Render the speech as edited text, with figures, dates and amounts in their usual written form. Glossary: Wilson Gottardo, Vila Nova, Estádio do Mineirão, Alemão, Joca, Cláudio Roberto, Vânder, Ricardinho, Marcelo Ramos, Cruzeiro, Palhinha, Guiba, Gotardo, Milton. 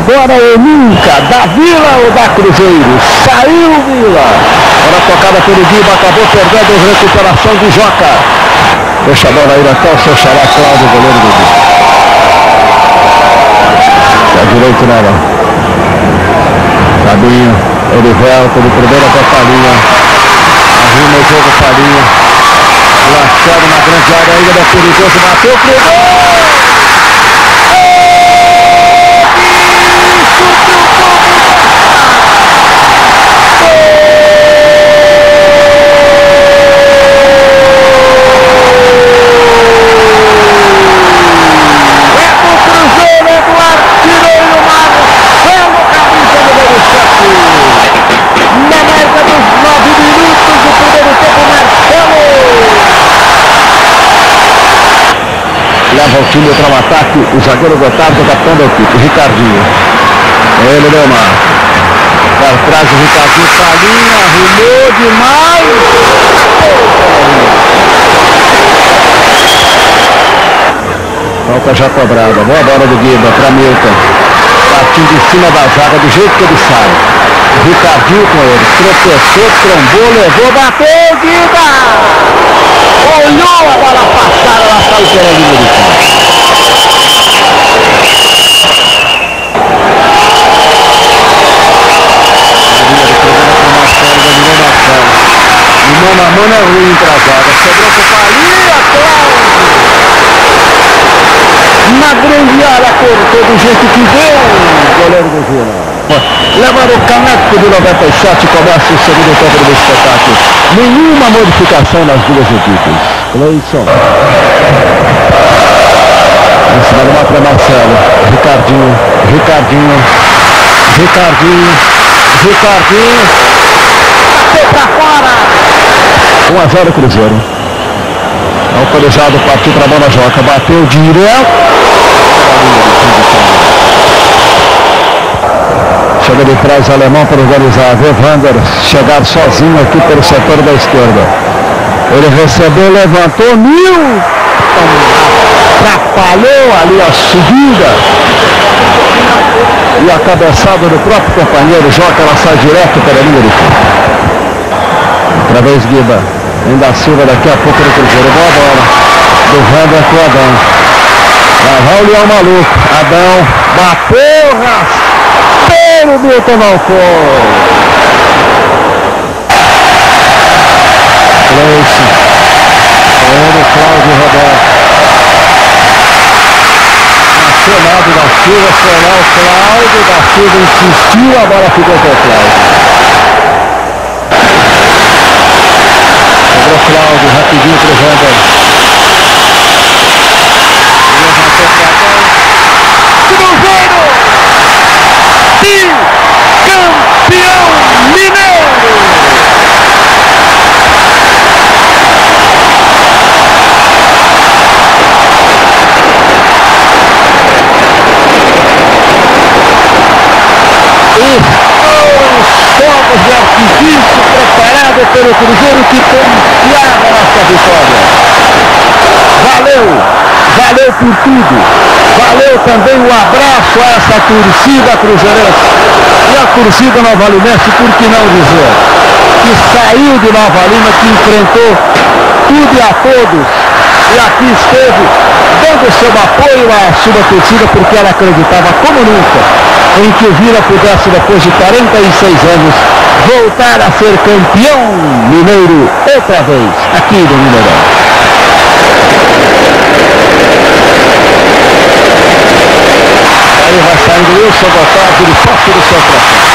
agora ou nunca, da Vila ou da Cruzeiro? Saiu Vila. Bola tocada pelo Guiba, acabou perdendo, recuperação de Joca. Deixa a bola aí na calça, xará Cláudio, goleiro do Guiba. Tá direito nela. Palhinha, ele volta de primeira para Palhinha. Arruma o jogo Palhinha. Lançado na grande área ainda, da perigoso, bateu pro gol! Leva o time para o ataque, o zagueiro Gotardo, capitão da equipe, Ricardinho. Ele deu uma. Para trás o Ricardinho, Palhinha, arrumou demais. Falta já cobrada, boa bola do Guiba para Milton. Partiu de cima da zaga, do jeito que ele sai. Ricardinho com ele, tropeçou, trombou, levou, bateu, Guiba! Olhou a bola passada, ela saiu pela linha de fundo. Limão na mão é ruim pra zaga. Sobrou pro Palhinha, Cláudio. Na grande área, cortou do jeito que deu. Goleiro do Vila. Levaram o caneco do 97, começa o segundo tempo do espetáculo. Nenhuma modificação nas duas equipes. Clayson. Esse vai lá para Marcelo. Ricardinho. Bateu para fora. 1 a 0 Cruzeiro. Autorizado, partiu para a bola Joca. Bateu direto. Chega de trás, Alemão para organizar. Vê Vânder chegar sozinho aqui pelo setor da esquerda. Ele recebeu, levantou, Milton. Atrapalhou ali a subida. E a cabeçada do próprio companheiro Joca, ela sai direto pela linha de fundo. Outra vez Guiba. Ainda a Silva daqui a pouco no Cruzeiro. Boa bola. Do Vânder com o Adão. Lá vai o Leão maluco. Adão bateu, raça. O Milton não foi. Cleice. Olha o Cláudio Roberto. Acionado da Silva, foi lá o Cláudio da Silva, insistiu, a bola ficou com o Cláudio. Sobrou o Cláudio, rapidinho pro Vânder. Levantou o Cláudio. Cruzeiro! Campeão mineiro! Foram os fogos de artifício preparado pelo Cruzeiro que confiava nessa vitória. Valeu por tudo. Valeu também um abraço a essa torcida cruzeirense e a torcida novalinense, por que não dizer, que saiu de Nova Lima, que enfrentou tudo e a todos e aqui esteve dando seu apoio à sua torcida, porque ela acreditava como nunca em que o Vila pudesse, depois de 46 anos, voltar a ser campeão mineiro outra vez aqui no Mineirão. Aí vai saindo Wilson, Gotardo, ele parte do seu coração.